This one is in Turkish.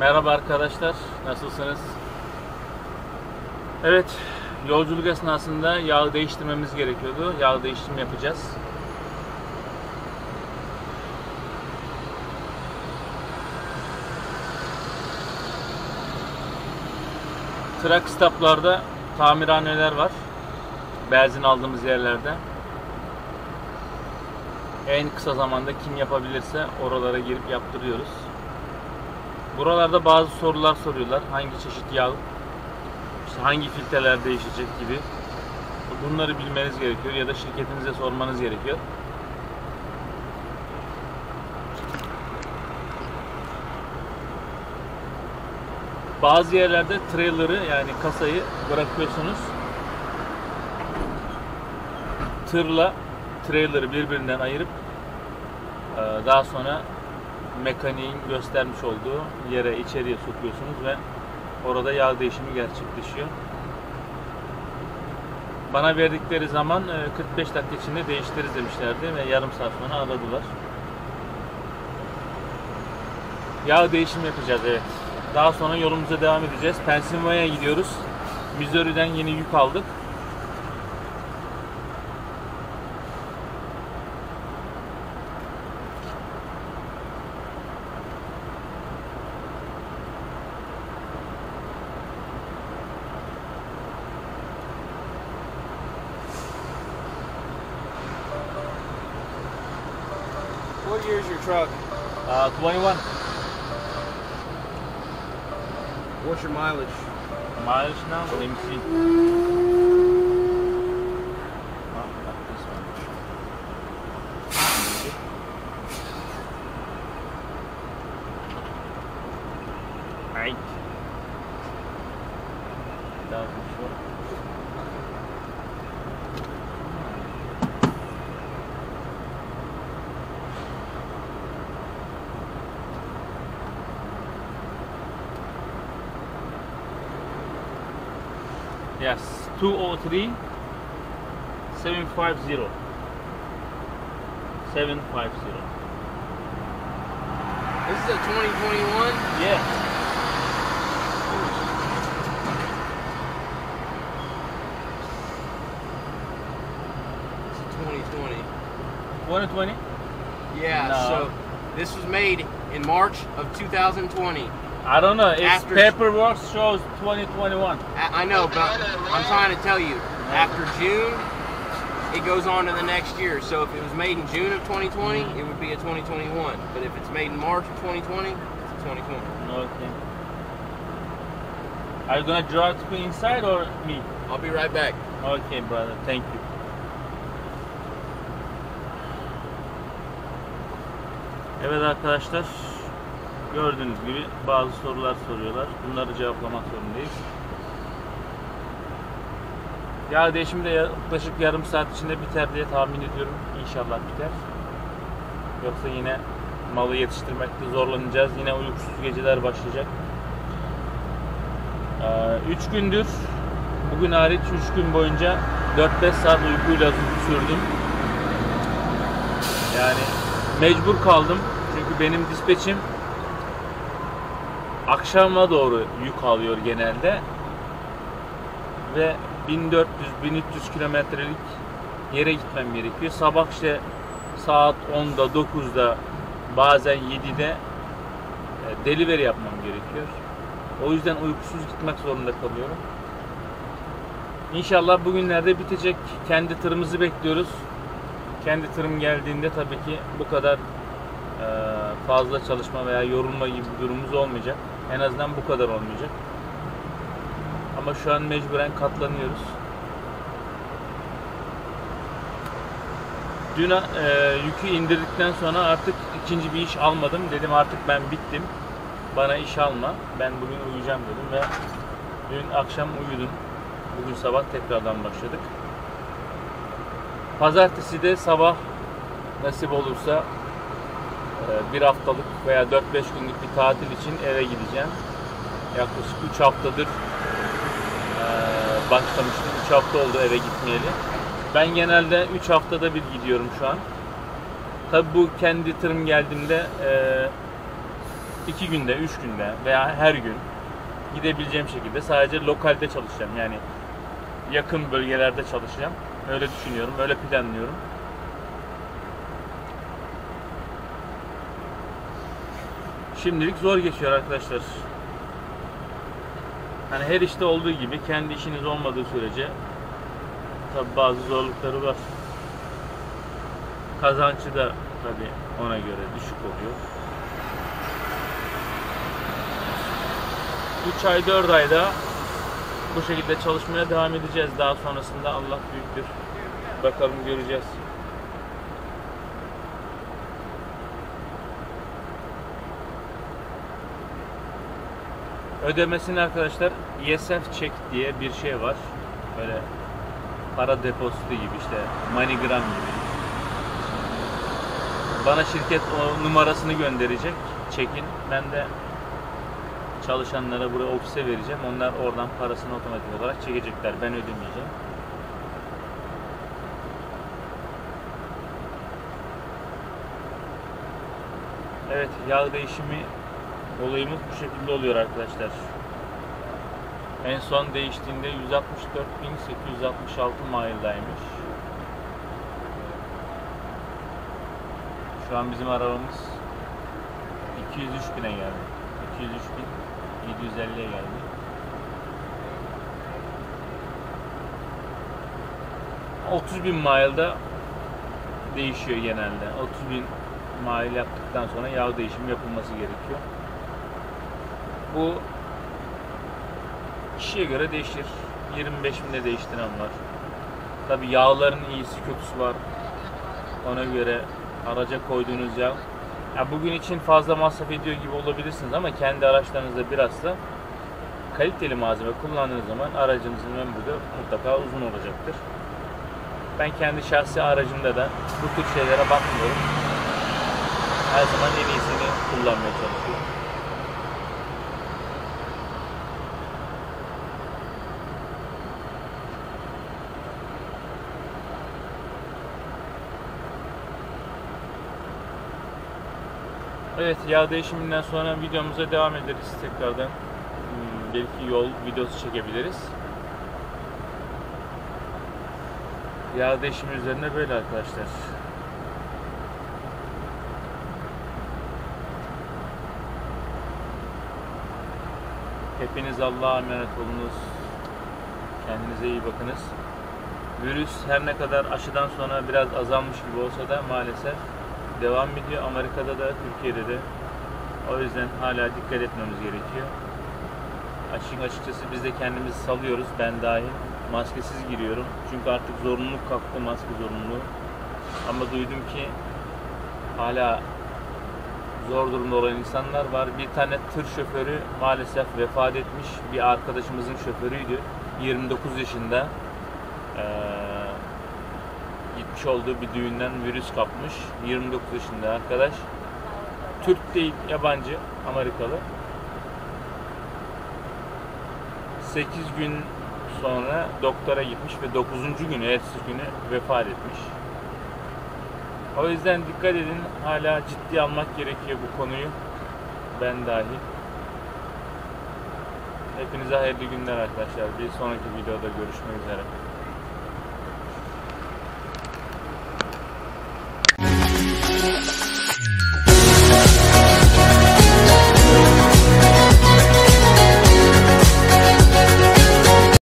Merhaba arkadaşlar, nasılsınız? Evet, yolculuk esnasında yağ değiştirmemiz gerekiyordu. Yağ değiştirme yapacağız. Truck stoplarda tamirhaneler var. Benzin aldığımız yerlerde. En kısa zamanda kim yapabilirse oralara girip yaptırıyoruz. Buralarda bazı sorular soruyorlar. Hangi çeşit yağ, işte hangi filtreler değişecek gibi. Bunları bilmeniz gerekiyor ya da şirketinize sormanız gerekiyor. Bazı yerlerde trailer'ı yani kasayı bırakıyorsunuz. Tırla trailer'ı birbirinden ayırıp daha sonra mekaniğin göstermiş olduğu yere, içeriye sokuyorsunuz ve orada yağ değişimi gerçekleşiyor. Bana verdikleri zaman 45 dakika içinde değiştiririz demişlerdi ve yarım saat sonra aradılar. Yağ değişimi yapacağız, evet. Daha sonra yolumuza devam edeceğiz. Pensilvanya'ya gidiyoruz. Missouri'den yeni yük aldık. What year is your truck? 21. What's your mileage? Mileage now? Let me see. All right. That was short. Yes, 203-750. This is a 2021? Yes. It's a 2020. 2020? Yeah, no. So this was made in March of 2020. I don't know. It's paperwork shows 2021. I know, but I'm trying to tell you. After June, it goes on to the next year. So if it was made in June of 2020, it would be a 2021. But if it's made in March of 2020, it's a 2020. Okay. Are you gonna draw it inside or me? I'll be right back. Okay, brother. Thank you. Evet arkadaşlar. Gördüğünüz gibi bazı sorular soruyorlar. Bunları cevaplamak zorundayız. Yağ değişimi de yaklaşık yarım saat içinde biter diye tahmin ediyorum. İnşallah biter. Yoksa yine malı yetiştirmekte zorlanacağız. Yine uykusuz geceler başlayacak. 3 gündür, bugün hariç 3 gün boyunca 4-5 saat uykuyla sürdüm. Yani mecbur kaldım. Çünkü benim dispeçim akşama doğru yük alıyor genelde ve 1400-1300 kilometrelik yere gitmem gerekiyor. Sabah işte saat 10'da, 9'da, bazen 7'de delivery yapmam gerekiyor. O yüzden uykusuz gitmek zorunda kalıyorum. İnşallah bugünlerde bitecek. Kendi tırımızı bekliyoruz. Kendi tırım geldiğinde tabii ki bu kadar fazla çalışma veya yorulma gibi bir durumumuz olmayacak. En azından bu kadar olmayacak. Ama şu an mecburen katlanıyoruz. Dün yükü indirdikten sonra artık ikinci bir iş almadım. Dedim artık ben bittim. Bana iş alma. Ben bugün uyuyacağım dedim ve dün akşam uyudum. Bugün sabah tekrardan başladık. Pazartesi de sabah nasip olursa bir haftalık veya 4-5 günlük bir tatil için eve gideceğim. Yaklaşık 3 haftadır başlamıştım. 3 hafta oldu eve gitmeyeli. Ben genelde 3 haftada bir gidiyorum şu an. Tabi bu kendi tırım geldiğimde 2 günde, 3 günde veya her gün gidebileceğim şekilde sadece lokalde çalışacağım. Yani yakın bölgelerde çalışacağım. Öyle düşünüyorum, öyle planlıyorum. Şimdilik zor geçiyor arkadaşlar. Hani her işte olduğu gibi kendi işiniz olmadığı sürece tabii bazı zorlukları var. Kazancı da tabii ona göre düşük oluyor. 3 ay 4 ayda bu şekilde çalışmaya devam edeceğiz. Daha sonrasında Allah büyüktür. Bakalım, göreceğiz. Ödemesini arkadaşlar YSEF çek diye bir şey var. Böyle para depozito gibi, işte MoneyGram gibi. Bana şirket o numarasını gönderecek, çekin. Ben de çalışanlara, buraya ofise vereceğim. Onlar oradan parasını otomatik olarak çekecekler. Ben ödemeyeceğim. Evet, yağ değişimi olayımız bu şekilde oluyor arkadaşlar. En son değiştiğinde 164.866 mile'daymış. Şu an bizim arabamız 203.000'e geldi. 203.750'ye geldi. $30.000 mile'da değişiyor genelde. 30.000 mile yaptıktan sonra yağ değişimi yapılması gerekiyor. Bu kişiye göre değişir. 25.000'de değiştiren var. Tabi yağların iyisi kötüsü var. Ona göre araca koyduğunuz yağ. Ya bugün için fazla masraf ediyor gibi olabilirsiniz ama kendi araçlarınızda biraz da kaliteli malzeme kullandığınız zaman aracınızın ömrü de mutlaka uzun olacaktır. Ben kendi şahsi aracımda da bu tür şeylere bakmıyorum. Her zaman en iyisini kullanmaya çalışıyorum. Evet, yağ değişiminden sonra videomuza devam ederiz tekrardan. Belki yol videosu çekebiliriz. Yağ değişimi üzerine böyle arkadaşlar. Hepiniz Allah'a emanet olunuz. Kendinize iyi bakınız. Virüs her ne kadar aşıdan sonra biraz azalmış gibi olsa da maalesef devam ediyor. Amerika'da da, Türkiye'de de. O yüzden hala dikkat etmemiz gerekiyor. Açıkçası biz de kendimizi salıyoruz. Ben dahil maskesiz giriyorum. Çünkü artık zorunluluk kalktı, maske zorunluluğu. Ama duydum ki hala zor durumda olan insanlar var. Bir tane tır şoförü maalesef vefat etmiş. Bir arkadaşımızın şoförüydü. 29 yaşında gitmiş olduğu bir düğünden virüs kapmış. 29 yaşında arkadaş. Türk değil, yabancı, Amerikalı. 8 gün sonra doktora gitmiş ve 9. günü, ertesi günü vefat etmiş. O yüzden dikkat edin. Hala ciddi almak gerekiyor bu konuyu. Ben dahil. Hepinize hayırlı günler arkadaşlar. Bir sonraki videoda görüşmek üzere.